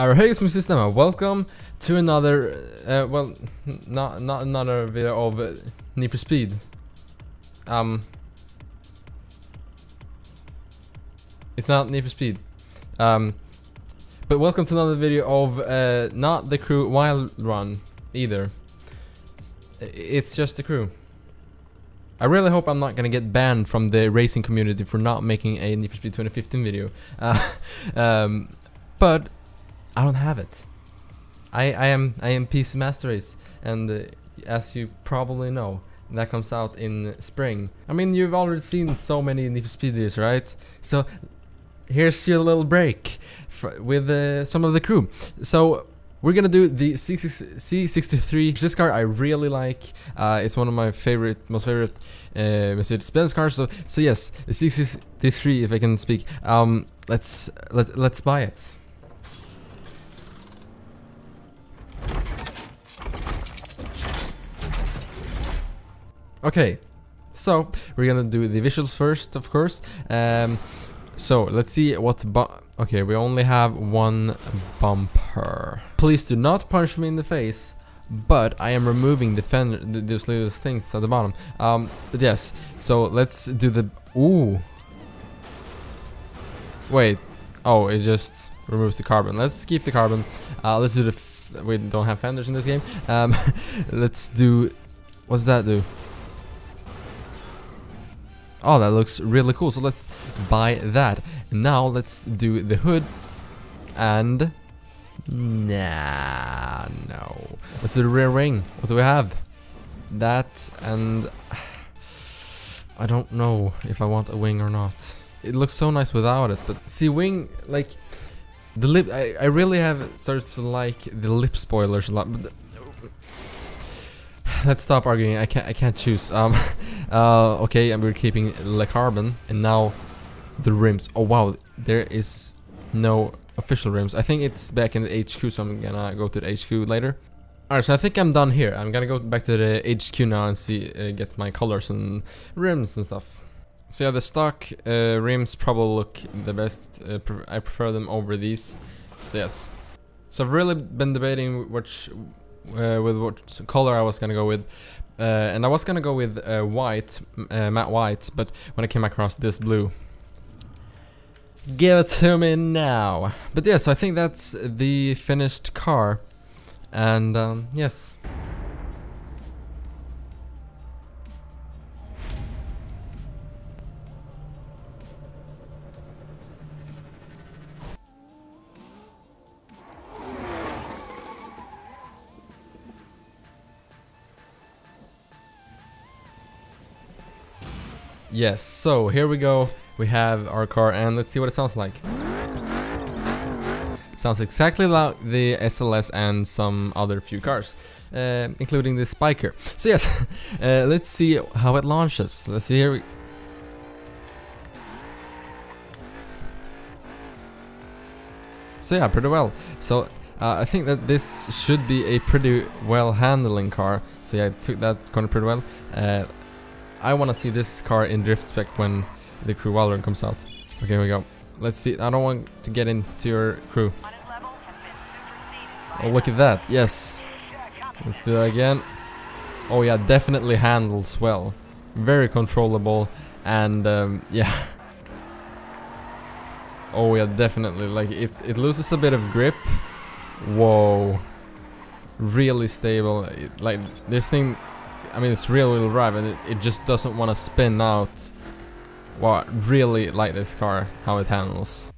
Hey SkiStam, and welcome to another, not another video of Need for Speed. It's not Need for Speed. But welcome to another video of not The Crew Wild Run either. It's just The Crew. I really hope I'm not gonna get banned from the racing community for not making a Need for Speed 2015 video. But I don't have it. I am PC Master Race, and as you probably know, that comes out in spring. I mean, you've already seen so many Need for Speed videos, right? So here's your little break with some of The Crew. So we're gonna do the C63. This car I really like. It's one of my most favorite Mercedes-Benz cars. So yes, the C63. If I can speak, let's buy it. Okay, so we're gonna do the visuals first, of course. So let's see what. Okay, we only have one bumper. Please do not punch me in the face, but I am removing the fender, those little things at the bottom. But yes, so let's do the. Ooh. Wait. Oh, it just removes the carbon. Let's keep the carbon. Let's do the. We don't have fenders in this game. Let's do. What does that do? Oh, that looks really cool, so let's buy that. Now let's do the hood, and no. Let's do the rear wing. What do we have? That, and I don't know if I want a wing or not. It looks so nice without it, but see, wing, like, the lip, I really have started to like the lip spoilers a lot, but let's stop arguing. I can't choose. Okay, and we're keeping the carbon, and now the rims. Oh wow, there is no official rims. I think it's back in the HQ, so I'm gonna go to the HQ later. Alright, so I think I'm done here. I'm gonna go back to the HQ now and see, get my colors and rims and stuff. So yeah, the stock rims probably look the best. I prefer them over these. So yes. So I've really been debating which, with what color I was gonna go with. And I was gonna go with white, matte white, but when I came across this blue. Give it to me now! But yes, yeah, so I think that's the finished car. And yes. Yes, so here we go. We have our car, and let's see what it sounds like. Sounds exactly like the SLS and some other few cars, including the Spyker. So yes, let's see how it launches. Let's see here. So yeah, pretty well. So I think that this should be a pretty well handling car. So yeah, I took that corner pretty well. I want to see this car in drift spec when the Crew Wild Run comes out. Okay, here we go. Let's see. I don't want to get into your crew. Oh, look at that. Yes. Let's do that again. Oh yeah, definitely handles well. Very controllable, and yeah. Oh yeah, definitely. Like it loses a bit of grip. Whoa. Really stable. Like this thing. I mean, it's real wheel drive, and it just doesn't want to spin out. Wow, I really like this car, how it handles.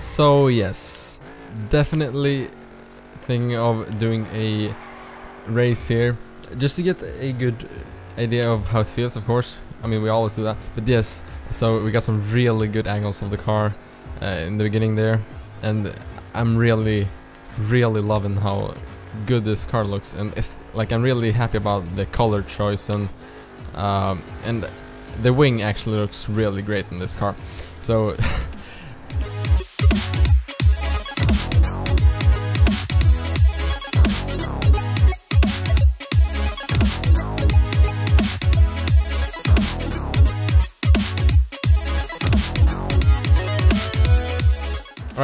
So yes, definitely thinking of doing a race here. Just to get a good idea of how it feels, of course. I mean, we always do that. But yes, so we got some really good angles of the car in the beginning there. And I'm really, really loving how good this car looks. And it's like, I'm really happy about the color choice. And the wing actually looks really great in this car. So...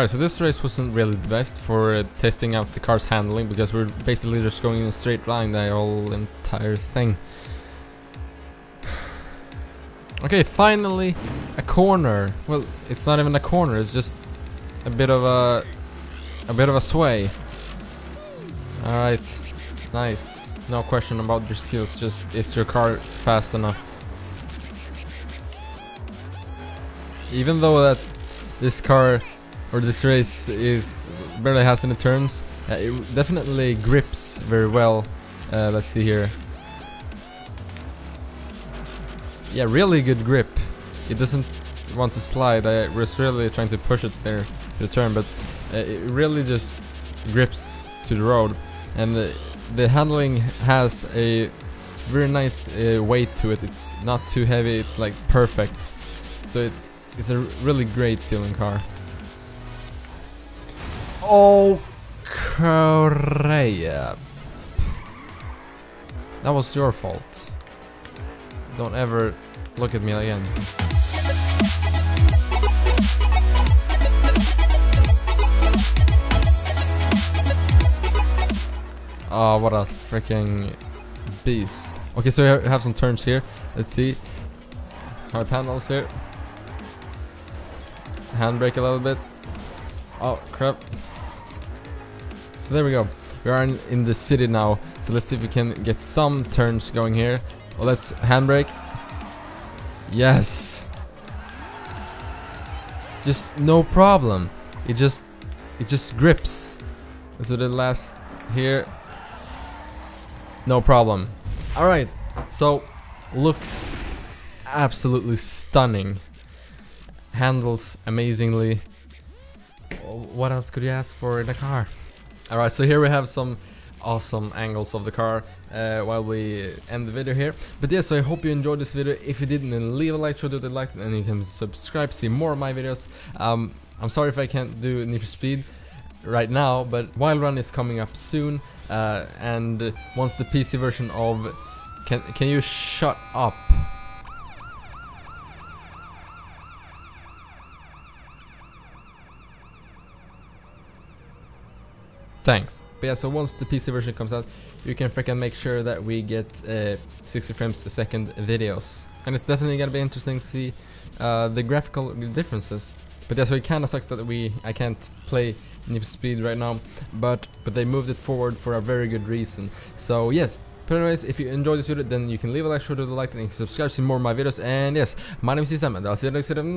Alright, so this race wasn't really the best for testing out the car's handling, because we're basically just going in a straight line the whole entire thing. Okay, finally a corner. Well, it's not even a corner, it's just a bit of a sway. Alright, nice. No question about your skills, just is your car fast enough? Even though that this car or this race is barely has any turns, it definitely grips very well. Let's see here. Yeah, really good grip. It doesn't want to slide. I was really trying to push it there to the turn, but it really just grips to the road, and the handling has a very nice weight to it. It's not too heavy. It's like perfect. So it's a really great feeling car. Oh crap! That was your fault. Don't ever look at me again. Oh, what a freaking beast. Okay, so we have some turns here. Let's see. Hard handles here. Handbrake a little bit. Oh, crap. So there we go. We are in the city now. So let's see if we can get some turns going here. Well, let's handbrake. Yes. Just no problem. It just grips. So the last here. No problem. All right. So looks absolutely stunning. Handles amazingly. What else could you ask for in a car? All right. So here we have some awesome angles of the car while we end the video here. But yeah, so I hope you enjoyed this video. If you didn't, then leave a like, show that you liked, and you can subscribe, see more of my videos. I'm sorry if I can't do Need for Speed right now, but Wild Run is coming up soon, and once the PC version of can you shut up? Thanks. But yeah, so once the PC version comes out, you can freaking make sure that we get 60 frames a second videos. And it's definitely gonna be interesting to see the graphical differences. But yeah, so it kinda sucks that I can't play Need for Speed right now, but they moved it forward for a very good reason. So yes. But anyways, if you enjoyed this video, then you can leave a like, show the like, and you can subscribe to see more of my videos. And yes, my name is SkiStam, and I'll see you next time.